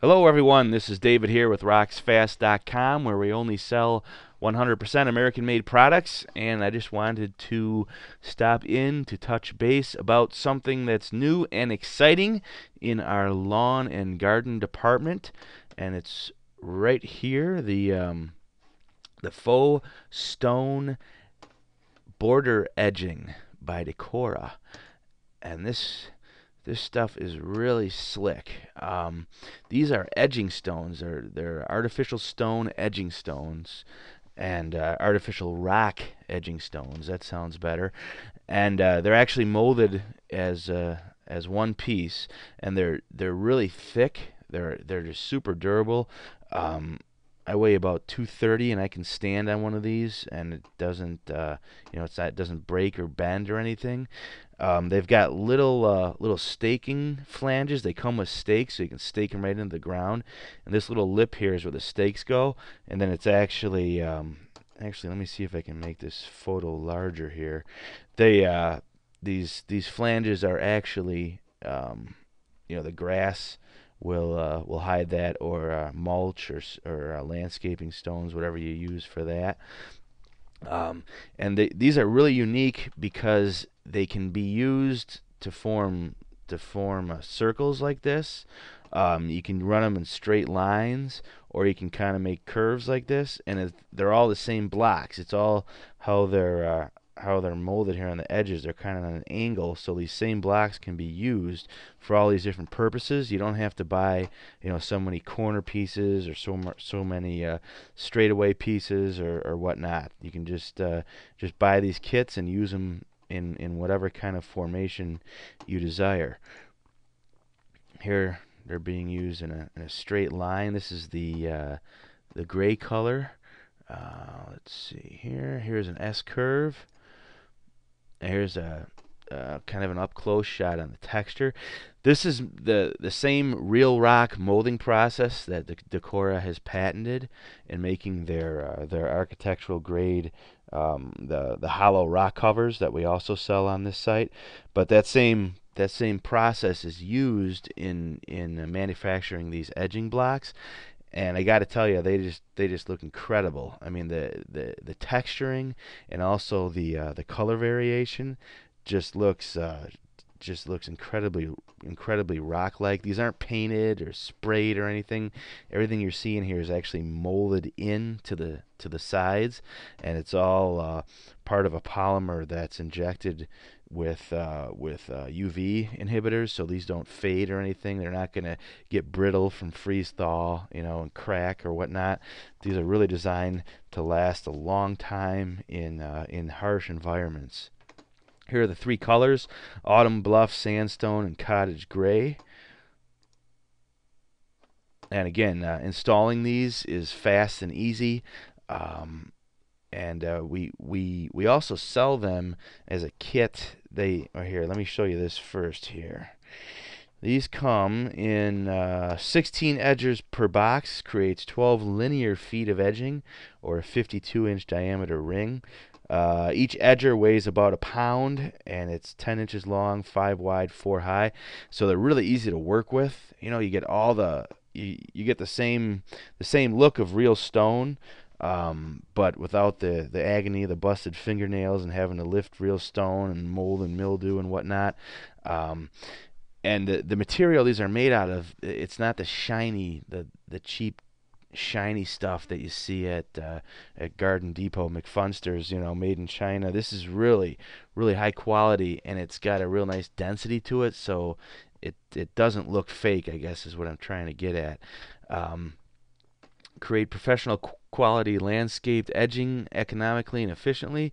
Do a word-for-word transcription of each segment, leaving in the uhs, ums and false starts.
Hello everyone, this is David here with rocks fast dot com, where we only sell one hundred percent American-made products, and I just wanted to stop in to touch base about something that's new and exciting in our lawn and garden department, and it's right here, the um, the faux stone border edging by DekoRRa, and this This stuff is really slick. Um, these are edging stones. They're, they're artificial stone edging stones and uh, artificial rock edging stones. That sounds better. And uh, they're actually molded as uh, as one piece, and they're they're really thick. They're they're just super durable. Um, I weigh about two thirty, and I can stand on one of these, and it doesn't, uh, you know, it's not, it doesn't break or bend or anything. Um, they've got little uh, little staking flanges. They come with stakes, so you can stake them right into the ground. And this little lip here is where the stakes go. And then it's actually, um, actually, let me see if I can make this photo larger here. They uh, these these flanges are actually, um, you know, the grass will uh, will hide that, or uh, mulch, or or uh, landscaping stones, whatever you use for that. Um, and they, these are really unique because they can be used to form to form uh, circles like this. Um, you can run them in straight lines, or you can kind of make curves like this. And it, they're all the same blocks. It's all how they're uh, how they're molded here on the edges. They're kind of on an angle, so these same blocks can be used for all these different purposes. You don't have to buy, you know, so many corner pieces or so so many uh, straightaway pieces or, or whatnot. You can just uh, just buy these kits and use them in in whatever kind of formation you desire. Here they're being used in a, in a straight line. This is the uh, the gray color. Uh, let's see here. Here's an S curve. Here's a uh, kind of an up-close shot on the texture. This is the the same real rock molding process that the DekoRRa has patented in making their uh, their architectural grade um, the the hollow rock covers that we also sell on this site. But that same that same process is used in in manufacturing these edging blocks. And I got to tell you, they just they just look incredible. I mean, the the, the texturing and also the uh, the color variation just looks uh, just looks incredibly incredibly rock-like. These aren't painted or sprayed or anything. Everything you're seeing here is actually molded in to the to the sides, and it's all uh, part of a polymer that's injected with uh, with uh, U V inhibitors, so these don't fade or anything. They're not going to get brittle from freeze thaw, you know, and crack or whatnot. These are really designed to last a long time in uh, in harsh environments. Here are the three colors: Autumn Bluff, Sandstone, and Cottage Gray. And again, uh, installing these is fast and easy. Um, and uh, we we we also sell them as a kit. They are here. Let me show you this first. Here, these come in uh, sixteen edgers per box, creates twelve linear feet of edging, or a fifty-two inch diameter ring. Uh, each edger weighs about a pound, and it's ten inches long, five wide, four high. So they're really easy to work with. You know, you get all the you, you get the same the same look of real stone. Um, but without the, the agony of the busted fingernails and having to lift real stone and mold and mildew and whatnot. Um, and the, the material these are made out of, it's not the shiny, the, the cheap shiny stuff that you see at uh, at Garden Depot, McFunsters, you know, made in China. This is really, really high quality, and it's got a real nice density to it, so it, it doesn't look fake, I guess, is what I'm trying to get at. Um, create professional qu quality landscaped edging economically and efficiently.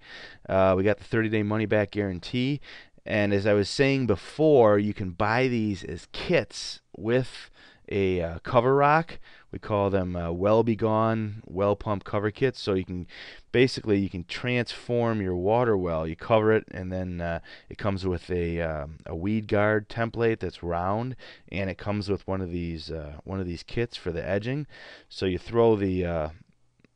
Uh, we got the thirty day money-back guarantee, and as I was saying before, you can buy these as kits with a uh, cover rock. We call them uh, Well Be Gone well pump cover kits. So you can basically you can transform your water well. You cover it, and then uh, it comes with a um, a weed guard template that's round, and it comes with one of these uh, one of these kits for the edging. So you throw the uh,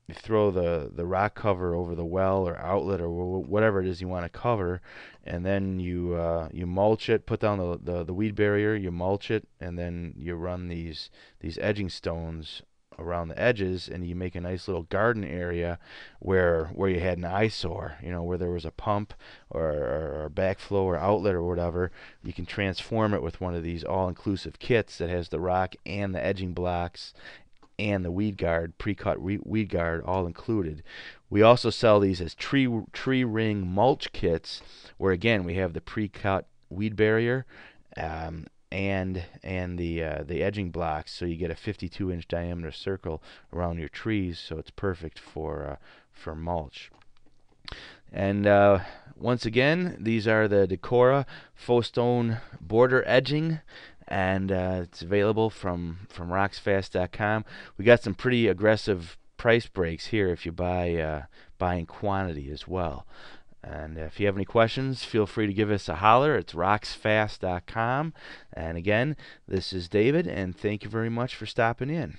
you throw the the rock cover over the well or outlet or whatever it is you want to cover, and then you uh, you mulch it, put down the, the the weed barrier, you mulch it, and then you run these these edging stones around the edges, and you make a nice little garden area where where you had an eyesore, you know, where there was a pump or, or, or backflow or outlet or whatever. You can transform it with one of these all-inclusive kits that has the rock and the edging blocks and the weed guard, pre-cut weed guard, all included. We also sell these as tree tree ring mulch kits, where again we have the pre-cut weed barrier um, and and the uh, the edging blocks, so you get a fifty-two inch diameter circle around your trees, so it's perfect for uh, for mulch. And uh, once again, these are the DekoRRa faux stone border edging, and uh, it's available from from rocksfast dot com. We got some pretty aggressive price breaks here if you buy uh, buy in quantity as well. And if you have any questions, feel free to give us a holler. It's rocksfast dot com. And again, this is David, and thank you very much for stopping in.